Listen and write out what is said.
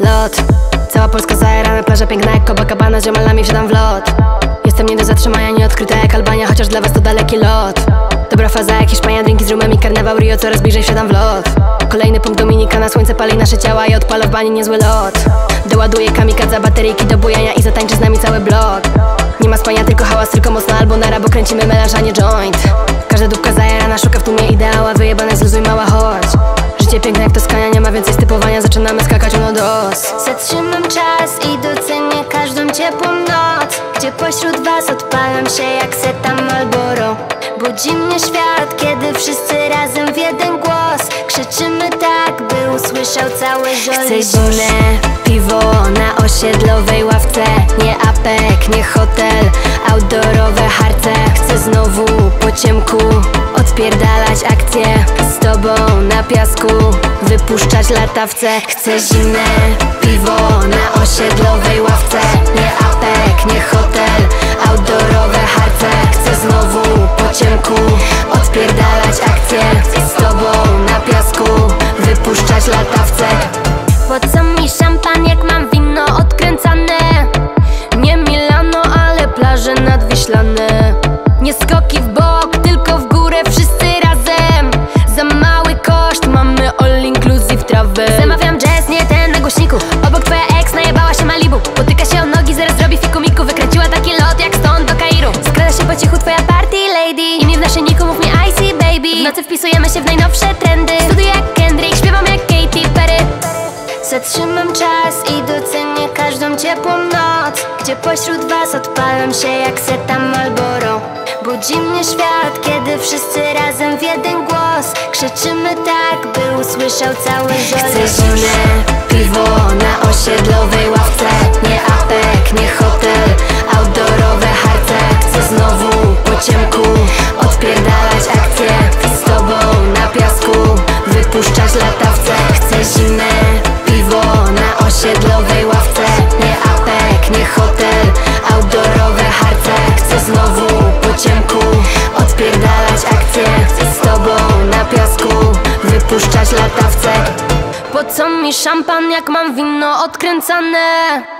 Lot, cała Polska zajarana, plaża piękna jak Kobokabana, z ziomalami wsiadam w lot. Jestem nie do zatrzymania, nieodkryta jak Albania, chociaż dla was to daleki lot. Dobra faza jak Hiszpania, drinki z rumem i karnawał Rio, coraz bliżej wsiadam w lot. Kolejny punkt Dominika, na słońce pali nasze ciała i odpala w bani niezły lot. Doładuję kamikadza, bateryjki do bujania i zatańczy z nami cały blok. Nie ma spania, tylko hałas, tylko mocno albo nara, bo kręcimy melarz, a nie joint. Każda dupka zajarana szuka w tłumie ideała, wyjebane zluzuj mała chodź. Życie piękne jak Toskania, nie ma więcej stypowania, zaczynamy skakać uno dos. Zatrzymam czas i docenię każdą ciepłą noc, gdzie pośród was odpalam się jak seta Marlboro. Budzi mnie świat, kiedy wszyscy razem w jeden głos krzyczymy tak, by usłyszał cały żoliborz. Chcę zimne piwo na osiedlowej ławce, nie apek, nie hotel, outdoorowe harce. Chcę znowu po ciemku odpierdalać akcje, z tobą na piasku wypuszczać latawce. Chcę zimne piwo na osiedlowej ławce, nie apek, nie hotel, outdoorowe harce. Chcę znowu po ciemku odpierdalać akcje, z tobą na piasku wypuszczać latawce. Po co mi szampan, jak mam wino odkręcane? Nie Milano, ale plaże nadwiślane. Nie skoki w bok, tylko w górę, wszyscy razem. Za mały koszt, mamy all inclusive travel. Zamawiam jazz, nie ten na głośniku. Obok twoja ex najebała się Malibu. Potyka się o nogi, zaraz zrobi fikumiku. Wykręciła taki lot jak stąd do Kairu. Skrada się po cichu twoja party lady. Imię w naszyjniku, mów mi icy baby. W nocy wpisujemy się w najnowsze trendy. Studiuję jak Kendrick, śpiewam jak Katy Perry. Zatrzymam czas i docenię każdą ciepłą noc, gdzie pośród was odpalam się jak seta Marlboro. Budzi mnie świat, kiedy wszyscy razem w jeden głos krzyczymy tak, by usłyszał cały żołnierz. Chcę zimne piwo na osiedlowej ławce, nie apek, nie hotel, outdoorowe harce. Chcę znowu po ciemku odpierdalać akcje, z tobą na piasku wypuszczać latawce. Chcę zimne piwo na osiedlowej ławce, nie apek, nie hotel, outdoorowe harce. Chcę znowu po ciemku odpierdalać akcje, z tobą na piasku wypuszczać latawce. Po co mi szampan, jak mam wino odkręcane?